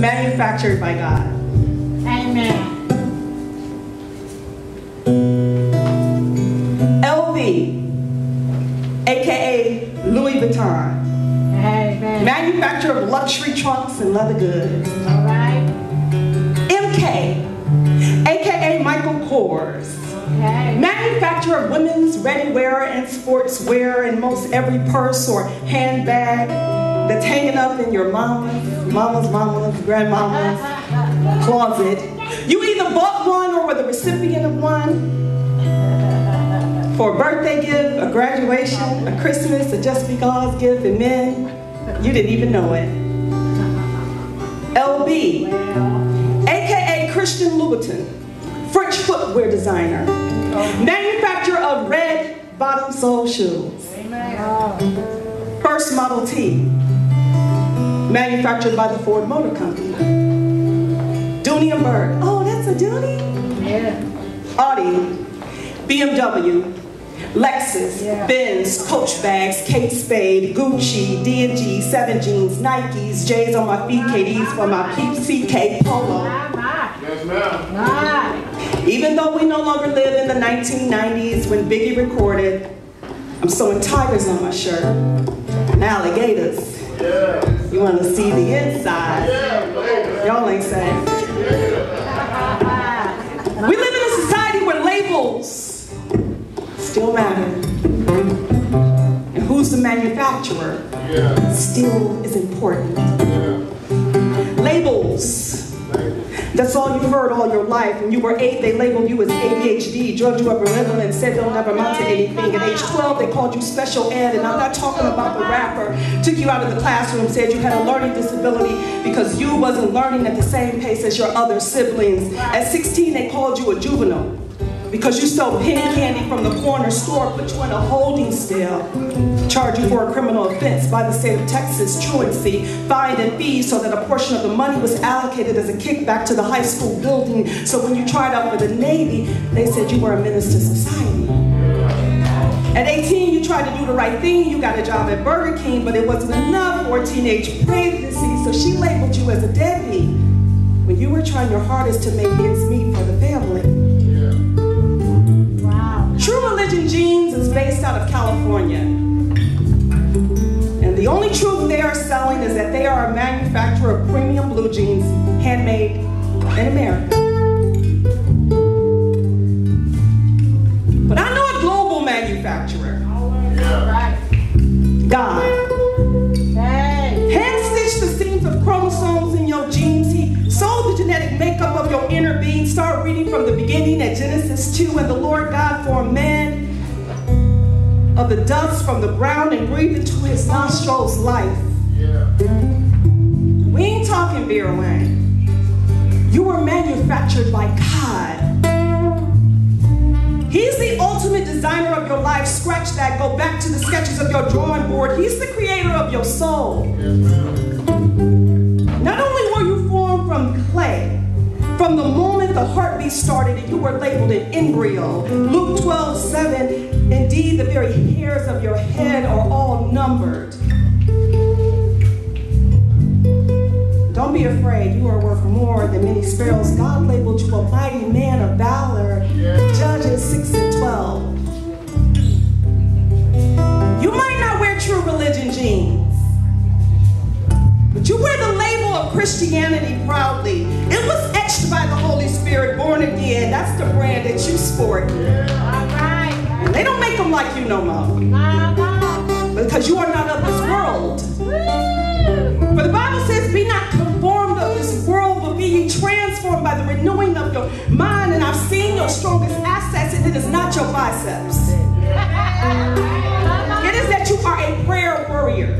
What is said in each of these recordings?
manufactured by God. Amen. LV, aka Louis Vuitton. Amen. Manufacturer of luxury trunks and leather goods. All right. MK, aka Michael Kors. Okay. Manufacturer of women's ready-wear and sportswear and most every purse or handbag that's hanging up in your mama's, grandmama's closet. You either bought one or were the recipient of one for a birthday gift, a graduation, a Christmas, a just because gift, and then you didn't even know it. LB, aka Christian Louboutin. French footwear designer, manufacturer of red bottom sole shoes. Amen. First Model T, manufactured by the Ford Motor Company. Dooney and Burt. Oh, that's a Dooney? Yeah. Audi, BMW, Lexus, yeah. Benz, Coach bags, Kate Spade, Gucci, D&G, Seven Jeans, Nikes, J's on my feet, KDs for my PCK Polo. Yes, ma'am. Right. Even though we no longer live in the 1990s when Biggie recorded, I'm sewing tigers on my shirt and alligators. Yeah. You want to see the inside. Yeah, y'all ain't saying. Yeah. We live in a society where labels still matter. And who's the manufacturer still is important. Yeah. Labels. That's all you've heard all your life. When you were 8, they labeled you as ADHD, drugged you up with Ritalin, and said they'll never amount to anything. At age 12, they called you special ed, and I'm not talking about the rapper. Took you out of the classroom, said you had a learning disability because you wasn't learning at the same pace as your other siblings. At 16, they called you a juvenile because you stole penny candy from the corner store, put you in a holding cell, charge you for a criminal offense by the state of Texas, truancy, fine and fees, so that a portion of the money was allocated as a kickback to the high school building. So when you tried out for the Navy, they said you were a menace to society. At 18, you tried to do the right thing. You got a job at Burger King, but it wasn't enough for a teenage pregnancy, so she labeled you as a deadbeat when you were trying your hardest to make ends meet for the family. True Religion Jeans is based out of California. And the only truth they are selling is that they are a manufacturer of premium blue jeans, handmade in America. But I know a global manufacturer. God. Hand-stitched the seams of chromosomes in your jeans. He sold the genetic makeup of your inner being. Start reading from the beginning at Genesis 2, and the Lord God formed man of the dust from the ground and breathed into his nostrils life. Yeah. We ain't talking Vera Wang. You were manufactured by God. He's the ultimate designer of your life. Scratch that. Go back to the sketches of your drawing board. He's the creator of your soul. Yes, ma'am. Not only were you formed from clay, from the moment the heartbeat started and you were labeled an embryo. Luke 12:7, indeed the very hairs of your head are all numbered. Don't be afraid, you are worth more than many sparrows. God labeled you a mighty man of valor. Judges 6:12. You might not wear True Religion jeans, but you wear the label of Christianity proudly. It was etched by the Holy Spirit, born again. That's the brand that you sport. Yeah. All right. And they don't make them like you no more. Because you are not of this world. For the Bible says, be not conformed of this world, but be ye transformed by the renewing of your mind. And I've seen your strongest assets, and it is not your biceps. It is that you are a prayer warrior.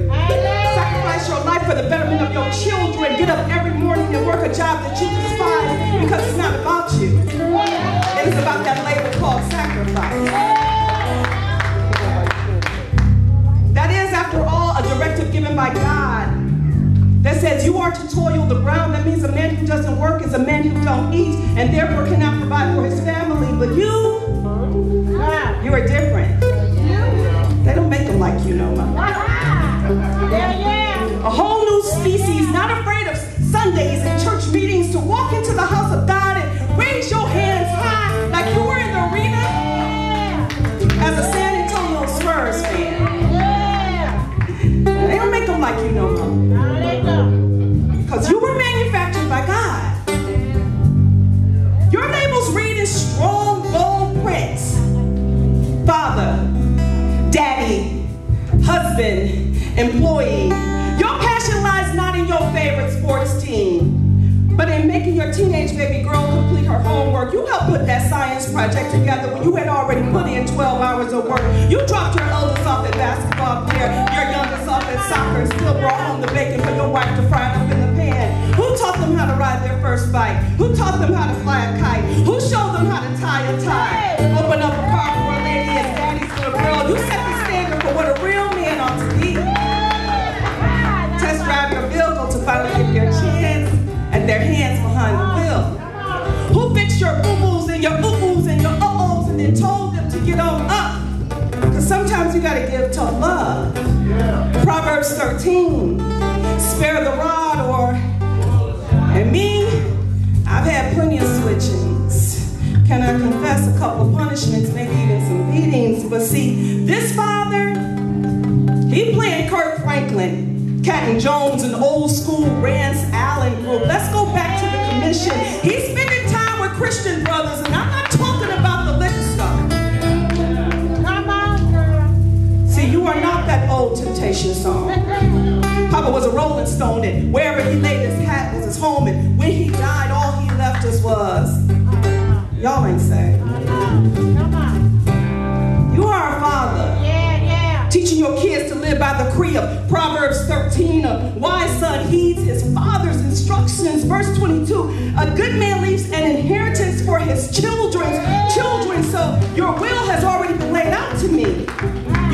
Sacrifice your life for the betterment of your children. Get up every morning and work a job that you despise because it's not about you. It is about that labor called sacrifice. That is, after all, a directive given by God that says you are to toil the ground. That means a man who doesn't work is a man who don't eat and therefore cannot provide for his family. But you are different. They don't make them like you no more. A whole new species, not afraid of Sundays. like you no more. Because you were manufactured by God. Your labels read in strong, bold prints. Father, daddy, husband, employee. Your passion lies not in your favorite sports team, but in making your teenage baby girl complete her homework. You helped put that science project together when you had already put in 12 hours of work. You dropped your oldest off at basketball here, your youngest off at soccer, and still brought home the bacon for your wife to fry up in the pan. Who taught them how to ride their first bike? Who taught them how to fly a kite? Who showed them how to tie a tie? Open up a car for a lady and daddy's for a girl. You set the standard for what a real man ought to be. Test drive your vehicle to finally get their chins and their hands behind the wheel. Who fixed your boo-boos and your boo-boos and your uh-ohs and then told them to get on up? Because sometimes you gotta give to love. Proverbs 13, spare the rod or, and me, I've had plenty of switchings. Can I confess a couple of punishments, maybe even some beatings? But see, this father, he played Kirk Franklin, Captain Jones, an old school Rance Allen group. Let's go back to the commission. He's spending time with Christian brothers, and I'm not talking about the liquor store. Come on, girl. See, you are not that old temptation song. Papa was a rolling stone, and wherever he laid his hat was his home, and when he died, all he left us was. Y'all ain't saved. Come on. You are a father. Teaching your kids to live by the creed of Proverbs 13, a wise son heeds his father's instructions. Verse 22, a good man leaves an inheritance for his children. So your will has already been laid out to me.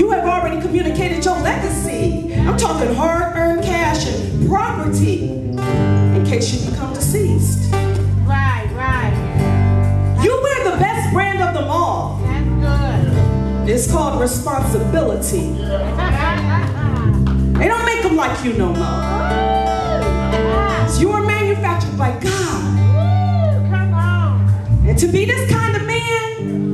You have already communicated your legacy. I'm talking hard-earned cash and property in case you become deceased. Right, right. You wear the best brand of them all. It's called responsibility. They don't make them like you no more. So you are manufactured by God. And to be this kind of man,